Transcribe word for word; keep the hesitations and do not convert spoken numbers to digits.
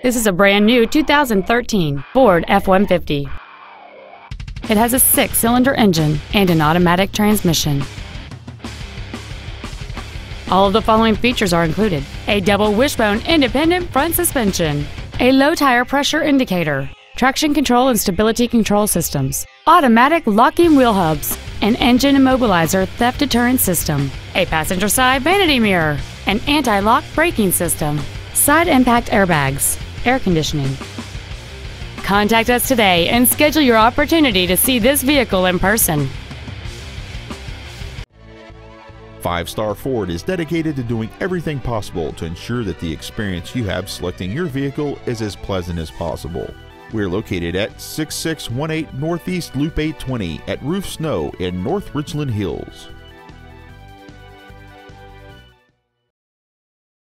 This is a brand new two thousand thirteen Ford F one fifty. It has a six-cylinder engine and an automatic transmission. All of the following features are included: a double wishbone independent front suspension, a low tire pressure indicator, traction control and stability control systems, automatic locking wheel hubs, an engine immobilizer theft deterrent system, a passenger side vanity mirror, an anti-lock braking system, side impact airbags, air conditioning. Contact us today and schedule your opportunity to see this vehicle in person. Five Star Ford is dedicated to doing everything possible to ensure that the experience you have selecting your vehicle is as pleasant as possible. We're located at six six one eight Northeast Loop eight twenty at Roof Snow in North Richland Hills.